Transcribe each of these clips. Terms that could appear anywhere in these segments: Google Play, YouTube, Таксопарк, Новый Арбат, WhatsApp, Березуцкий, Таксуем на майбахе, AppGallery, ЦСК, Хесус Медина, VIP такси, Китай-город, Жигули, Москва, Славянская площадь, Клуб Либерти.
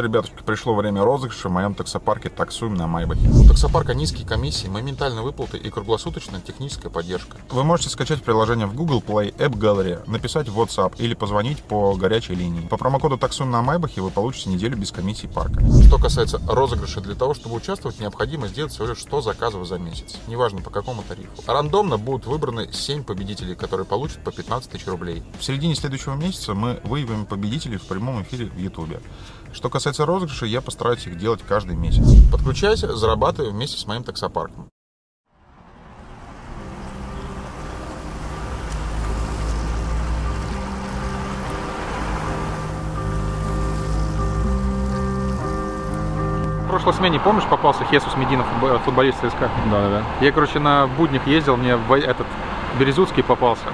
что, ребятушки, пришло время розыгрыша в моем таксопарке «Таксуем на майбахе». У таксопарка низкие комиссии, моментальные выплаты и круглосуточная техническая поддержка. Вы можете скачать приложение в Google Play, AppGallery, написать в WhatsApp или позвонить по горячей линии. По промокоду «Таксуем на майбахе» вы получите неделю без комиссии парка. Что касается розыгрыша, для того, чтобы участвовать, необходимо сделать всего лишь 100 заказов за месяц, неважно по какому тарифу. Рандомно будут выбраны 7 победителей, которые получат по 15 тысяч рублей. В середине следующего месяца мы выявим победителей в прямом эфире в YouTube. Что касается розыгрышей, я постараюсь их делать каждый месяц. Подключайся, зарабатывай вместе с моим таксопарком. В прошлой смене, помнишь, попался Хесус Медина, футболист ЦСК? Да. Я, короче, на буднях ездил, мне этот Березуцкий попался.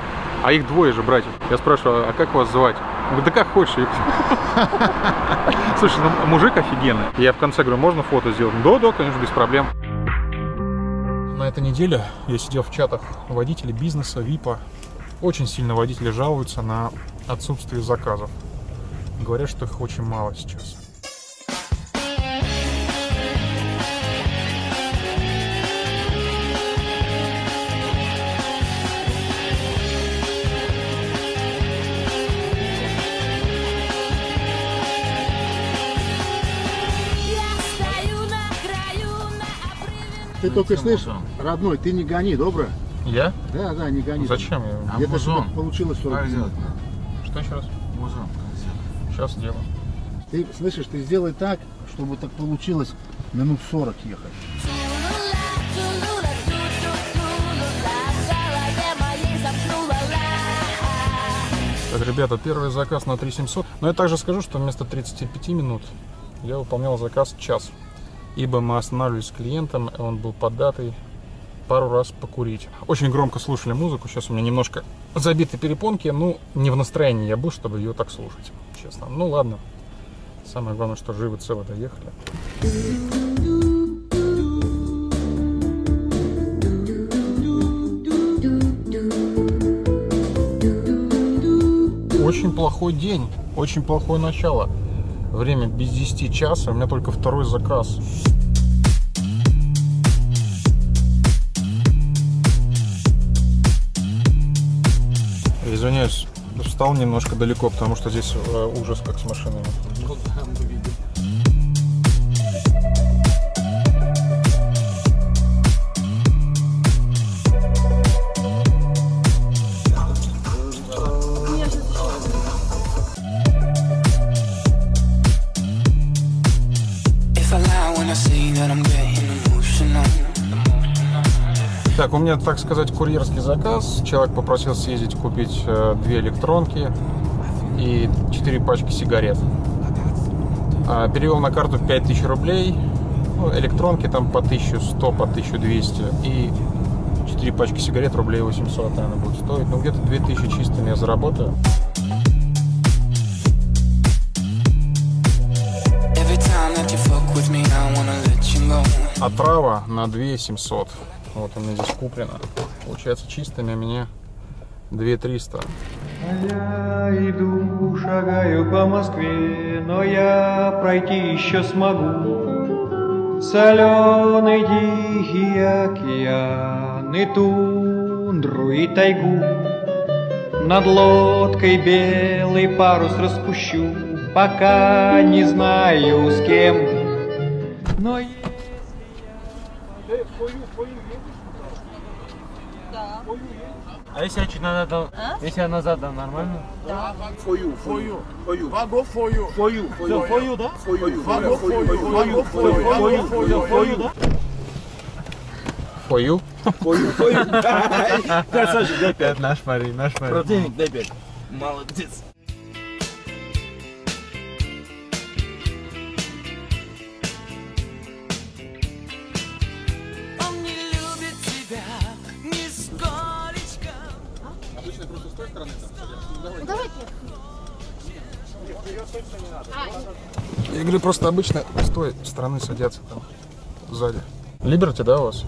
А их двое же, братьев. Я спрашиваю, а как вас звать? Он говорит, да как хочешь. Слушай, ну мужик офигенный. Я в конце говорю, можно фото сделать? Да, конечно, без проблем. На этой неделе я сидел в чатах водителей бизнеса, ВИПа. Очень сильно водители жалуются на отсутствие заказов. Говорят, что их очень мало сейчас. Ты только слышишь, родной, ты не гони, добро? Я? Да, не гони. Зачем? Я музон. Получилось 40 минут. Что еще раз? Музон. Сейчас сделаю. Ты слышишь, ты сделай так, чтобы так получилось минут 40 ехать. Так, ребята, первый заказ на 3700. Но я также скажу, что вместо 35 минут я выполнял заказ час. Ибо мы останавливались с клиентом, он был поддатый, пару раз покурить. Очень громко слушали музыку, сейчас у меня немножко забиты перепонки, ну, не в настроении я был, чтобы ее так слушать, честно. Ну, ладно, самое главное, что живы, целы, доехали. Очень плохой день, очень плохое начало. Время без 10 часа, у меня только второй заказ. Извиняюсь, встал немножко далеко, потому что здесь ужас как с машинами. Так, у меня, так сказать, курьерский заказ. Человек попросил съездить купить 2 электронки и 4 пачки сигарет. Перевел на карту 5000 рублей. Ну, электронки там по 1100, по 1200. И 4 пачки сигарет рублей 800, наверное, будет стоить. Ну, где-то 2000 чистыми я заработаю. Отрава на 2700. Вот у меня здесь куплено. Получается, чистыми у меня 2300. Я иду, шагаю по Москве, но я пройти еще смогу. Соленый тихий океан, и тундру, и тайгу. Над лодкой белый парус распущу, пока не знаю с кем. Но да. А если я чуть назад дам? А? Если я назад дам, нормально? Да. Да, Саша, дай 5. Наш парень, наш парень. Противник, дай 5. Молодец. Я говорю, просто обычно с той стороны садятся там, сзади. Либерти, да, у вас?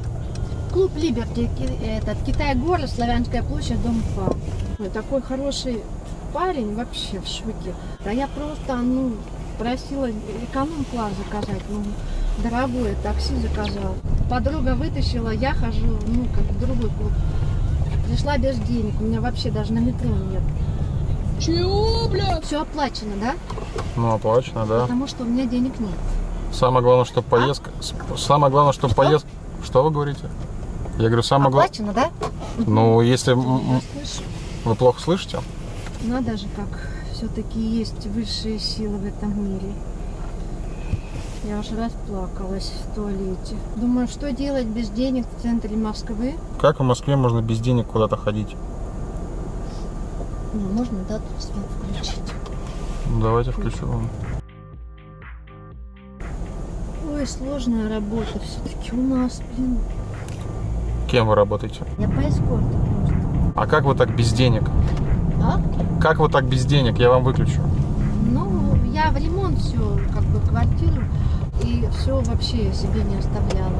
Клуб Либерти, этот Китай-город, Славянская площадь, дом 2. Такой хороший парень, вообще в шоке. Да я просто, ну, просила эконом-класс заказать, ну, дорогое такси заказала. Подруга вытащила, я хожу, ну, как в другой клуб. Пришла без денег, у меня вообще даже на метро нет. Чего, бля? Все оплачено, да? Ну, оплачено, да. Потому что у меня денег нет. Самое главное, что поездка... А? Самое главное, что поездка... Что вы говорите? Я говорю, самое главное... Оплачено, да? Ну, если... Вы плохо слышите? Надо же, как все-таки есть высшие силы в этом мире. Я уже расплакалась в туалете. Думаю, что делать без денег в центре Москвы? Как в Москве можно без денег куда-то ходить? Ну, можно, да, тут свет включить. Давайте включим. Ой, сложная работа все-таки у нас, блин. Кем вы работаете? Я по эскорту просто. А как вы так без денег? А? Как вы так без денег? Я вам выключу. Ну, я в ремонт все, как бы квартиру, и все вообще себе не оставляла.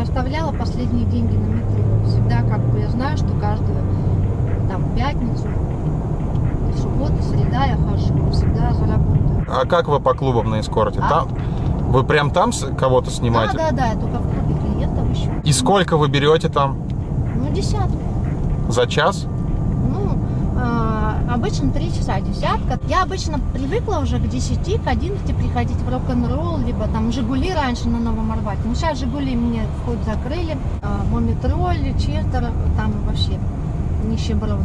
Оставляла последние деньги на метро. Всегда, как бы, я знаю, что каждую там пятницу, суббота, среда я хожу, всегда заработаю. А как вы по клубам на эскорте? А? Там? Вы прям там кого-то снимаете? Да, да, да, только в клубе клиентов еще. И сколько вы берете там? Ну, десятку. За час? Ну, обычно 3 часа десятка. Я обычно привыкла уже к 10, к 11 приходить в рок-н-ролл, либо там Жигули раньше на Новом Арбате. Ну, сейчас Жигули мне вход закрыли, Мометроли, Чертер, там вообще нищеброды.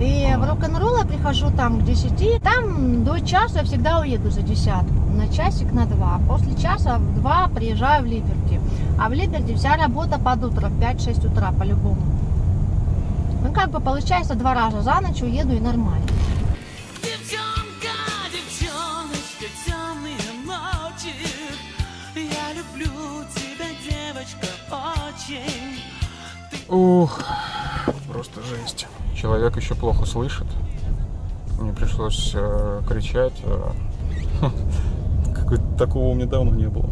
И в рок-н-ролл я прихожу там к 10, там до часа я всегда уеду за десятку, на часик, на 2. После часа в 2 приезжаю в Либерти. А в Либерти вся работа под утро, в 5-6 утра по-любому. Ну, как бы получается, 2 раза за ночь уеду и нормально. Девчонка, девчоночка, темные ночи. Я люблю тебя, девочка, очень. Ух, просто жесть. Человек еще плохо слышит. Мне пришлось кричать. Какого-то такого у меня давно не было.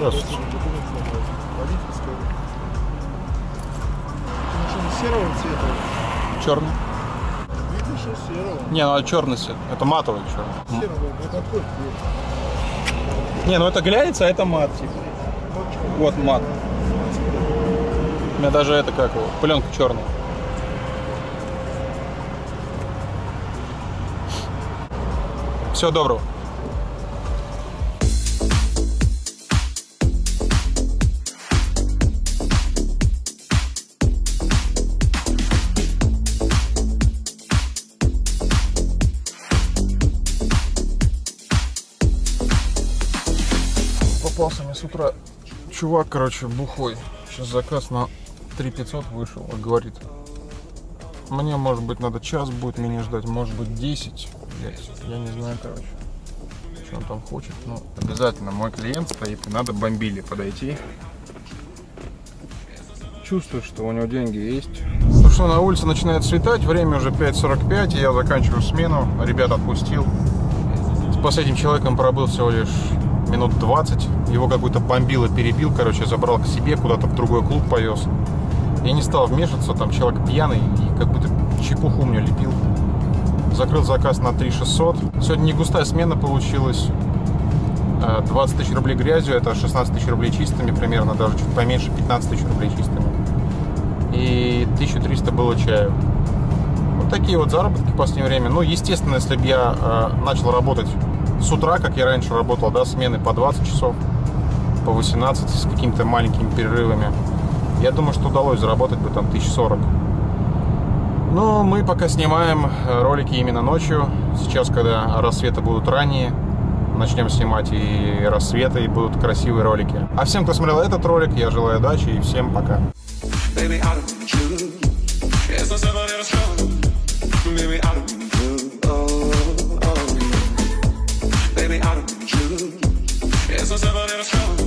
Здравствуйте. Машина серого цвета. Черный. Видишь, что серого. Не, ну это черный цвет. Это матовый черный. Серого, это какой цвет? Не, ну это глянец, а это мат. Типа. Вот мат. У меня даже это как его, пленка черная. Всего доброго. С утра чувак, короче, бухой. Сейчас заказ на 3500 вышел. Говорит, мне, может быть, надо час будет меня ждать, может быть, 10. Я не знаю, короче, что он там хочет. Но обязательно мой клиент стоит, и надо бомбили подойти. Чувствую, что у него деньги есть. Ну что, на улице начинает светать, время уже 5:45, я заканчиваю смену. Ребят отпустил. С последним человеком пробыл всего лишь... минут 20, его какой-то бомбило, перебил, короче, забрал к себе, куда-то в другой клуб повез. Я не стал вмешиваться, там человек пьяный и какую-то чепуху мне лепил. Закрыл заказ на 3600. Сегодня не густая смена получилась. 20 тысяч рублей грязью, это 16 тысяч рублей чистыми примерно, даже чуть поменьше, 15 тысяч рублей чистыми. И 1300 было чаю. Вот такие вот заработки в последнее время. Ну, естественно, если бы я начал работать с утра, как я раньше работал, да, смены по 20 часов, по 18 с какими-то маленькими перерывами, я думаю, что удалось заработать бы там 1040. Но мы пока снимаем ролики именно ночью. Сейчас, когда рассветы будут ранние, начнем снимать и рассветы, и будут красивые ролики. А всем, кто смотрел этот ролик, я желаю удачи и всем пока. Baby, I don't need you. Yes, I'm somebody that's coming.